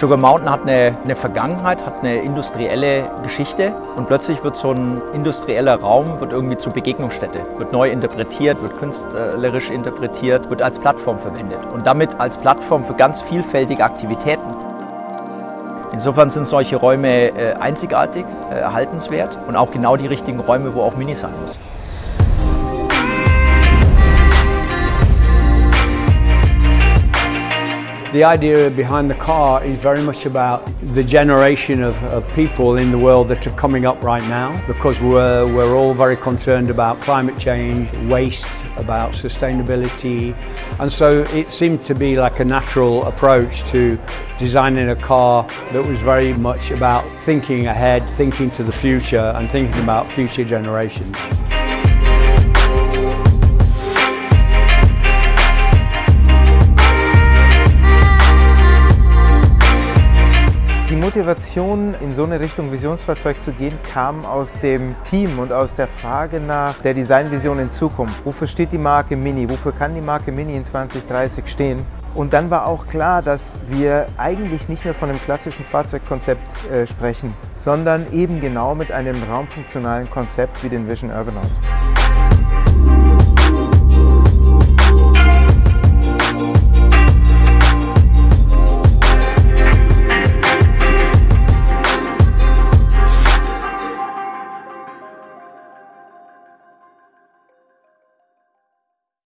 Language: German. Sugar Mountain hat eine Vergangenheit, hat eine industrielle Geschichte und plötzlich wird so ein industrieller Raum wird irgendwie zur Begegnungsstätte, wird neu interpretiert, wird künstlerisch interpretiert, wird als Plattform verwendet und damit als Plattform für ganz vielfältige Aktivitäten. Insofern sind solche Räume einzigartig, erhaltenswert und auch genau die richtigen Räume, wo auch Mini sein muss. The idea behind the car is very much about the generation of people in the world that are coming up right now, because we're all very concerned about climate change, waste, about sustainability, and so it seemed to be like a natural approach to designing a car that was very much about thinking ahead, thinking to the future and thinking about future generations. Die Motivation, in so eine Richtung Visionsfahrzeug zu gehen, kam aus dem Team und aus der Frage nach der Designvision in Zukunft. Wofür steht die Marke MINI? Wofür kann die Marke MINI in 2030 stehen? Und dann war auch klar, dass wir eigentlich nicht mehr von einem klassischen Fahrzeugkonzept sprechen, sondern eben genau mit einem raumfunktionalen Konzept wie den Vision Urbanaut.